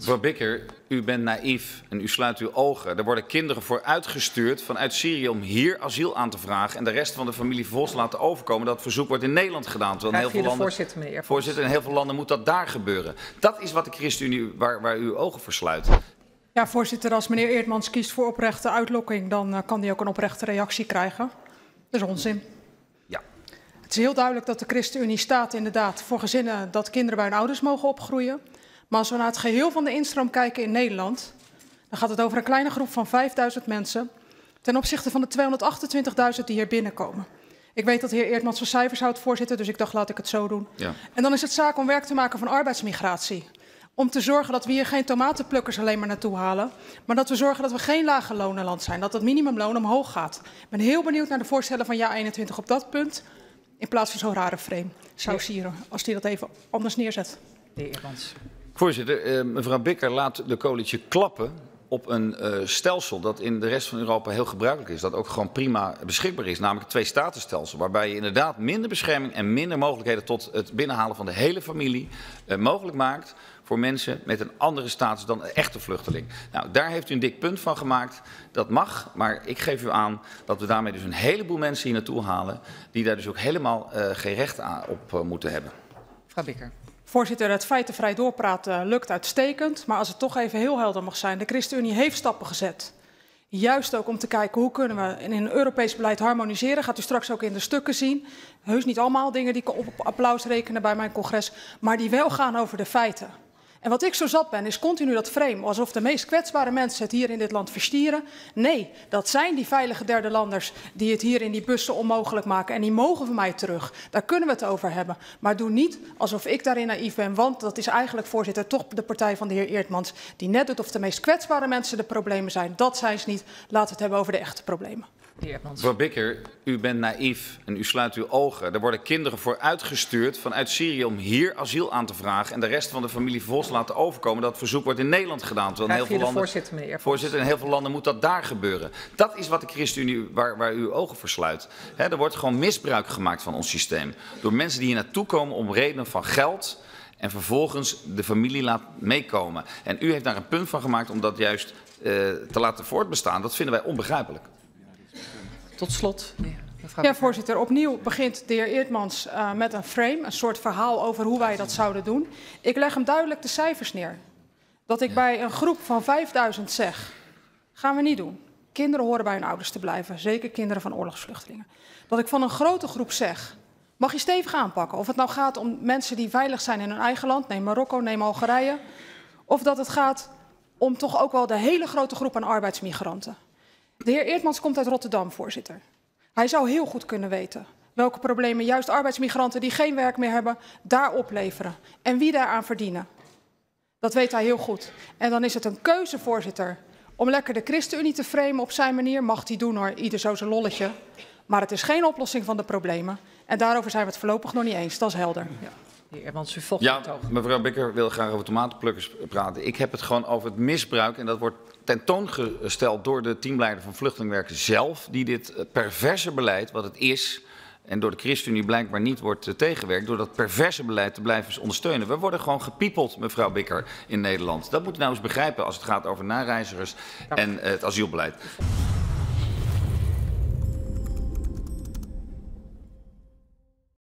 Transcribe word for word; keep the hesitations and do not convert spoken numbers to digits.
Mevrouw Bikker, u bent naïef en u sluit uw ogen. Er worden kinderen voor uitgestuurd vanuit Syrië om hier asiel aan te vragen en de rest van de familie vervolgens laten overkomen. Dat verzoek wordt in Nederland gedaan. Terwijl in heel veel landen, voorzitter, meneer, voorzitter, in heel veel landen moet dat daar gebeuren. Dat is wat de ChristenUnie waar, waar u uw ogen voor sluit. Ja, voorzitter, als meneer Eerdmans kiest voor oprechte uitlokking, dan uh, kan hij ook een oprechte reactie krijgen. Dat is onzin. Ja. Het is heel duidelijk dat de ChristenUnie staat inderdaad voor gezinnen dat kinderen bij hun ouders mogen opgroeien. Maar als we naar het geheel van de instroom kijken in Nederland, dan gaat het over een kleine groep van vijfduizend mensen ten opzichte van de tweehonderdachtentwintigduizend die hier binnenkomen. Ik weet dat de heer Eerdmans van cijfers houdt, voorzitter, dus ik dacht laat ik het zo doen. Ja. En dan is het zaak om werk te maken van arbeidsmigratie. Om te zorgen dat we hier geen tomatenplukkers alleen maar naartoe halen, maar dat we zorgen dat we geen lage lonenland zijn, dat het minimumloon omhoog gaat. Ik ben heel benieuwd naar de voorstellen van JA eenentwintig op dat punt, in plaats van zo'n rare frame. Zou sieren, als die dat even anders neerzet. De heer Eerdmans. Voorzitter, mevrouw Bikker laat de coalitie klappen op een stelsel dat in de rest van Europa heel gebruikelijk is. Dat ook gewoon prima beschikbaar is, namelijk het twee-statenstelsel. Waarbij je inderdaad minder bescherming en minder mogelijkheden tot het binnenhalen van de hele familie mogelijk maakt voor mensen met een andere status dan een echte vluchteling. Nou, daar heeft u een dik punt van gemaakt. Dat mag, maar ik geef u aan dat we daarmee dus een heleboel mensen hier naartoe halen die daar dus ook helemaal uh, geen recht aan op uh, moeten hebben. Mevrouw Bikker. Voorzitter, het feitenvrij doorpraten lukt uitstekend, maar als het toch even heel helder mag zijn, de ChristenUnie heeft stappen gezet. Juist ook om te kijken hoe kunnen we in een Europees beleid harmoniseren. Gaat u straks ook in de stukken zien. Heus niet allemaal dingen die ik op applaus rekenen bij mijn congres, maar die wel gaan over de feiten. En wat ik zo zat ben, is continu dat frame, alsof de meest kwetsbare mensen het hier in dit land verstieren. Nee, dat zijn die veilige derde landers die het hier in die bussen onmogelijk maken. En die mogen van mij terug. Daar kunnen we het over hebben. Maar doe niet alsof ik daarin naïef ben, want dat is eigenlijk, voorzitter, toch de partij van de heer Eerdmans. Die net doet of de meest kwetsbare mensen de problemen zijn. Dat zijn ze niet. Laten we het hebben over de echte problemen. Mevrouw Bikker, u bent naïef en u sluit uw ogen. Er worden kinderen voor uitgestuurd vanuit Syrië om hier asiel aan te vragen en de rest van de familie vervolgens laten overkomen. Dat verzoek wordt in Nederland gedaan. Terwijl in heel veel landen, voorzitter, meneer, voorzitter, in heel veel landen moet dat daar gebeuren. Dat is wat de ChristenUnie waar, waar u uw ogen voor sluit. He, er wordt gewoon misbruik gemaakt van ons systeem. Door mensen die hier naartoe komen om redenen van geld en vervolgens de familie laat meekomen. En u heeft daar een punt van gemaakt om dat juist uh, te laten voortbestaan. Dat vinden wij onbegrijpelijk. Tot slot, mevrouw. Ja, voorzitter. Opnieuw begint de heer Eerdmans uh, met een frame, een soort verhaal over hoe wij dat zouden doen. Ik leg hem duidelijk de cijfers neer. Dat ik ja. bij een groep van vijfduizend zeg, gaan we niet doen. Kinderen horen bij hun ouders te blijven, zeker kinderen van oorlogsvluchtelingen. Dat ik van een grote groep zeg, mag je stevig aanpakken. Of het nou gaat om mensen die veilig zijn in hun eigen land, neem Marokko, neem Algerije. Of dat het gaat om toch ook wel de hele grote groep aan arbeidsmigranten. De heer Eerdmans komt uit Rotterdam, voorzitter. Hij zou heel goed kunnen weten welke problemen juist arbeidsmigranten die geen werk meer hebben, daar opleveren. En wie daaraan verdienen. Dat weet hij heel goed. En dan is het een keuze, voorzitter, om lekker de ChristenUnie te framen op zijn manier. Mag hij doen hoor, ieder zo zijn lolletje. Maar het is geen oplossing van de problemen. En daarover zijn we het voorlopig nog niet eens. Dat is helder. Ja. Ja, mevrouw Bikker wil graag over tomatenplukkers praten. Ik heb het gewoon over het misbruik. En dat wordt tentoongesteld door de teamleider van Vluchtelingwerken zelf. Die dit perverse beleid, wat het is, en door de ChristenUnie blijkbaar niet wordt tegengewerkt, door dat perverse beleid te blijven ondersteunen. We worden gewoon gepiepeld, mevrouw Bikker, in Nederland. Dat moet u nou eens begrijpen als het gaat over nareizigers en het asielbeleid.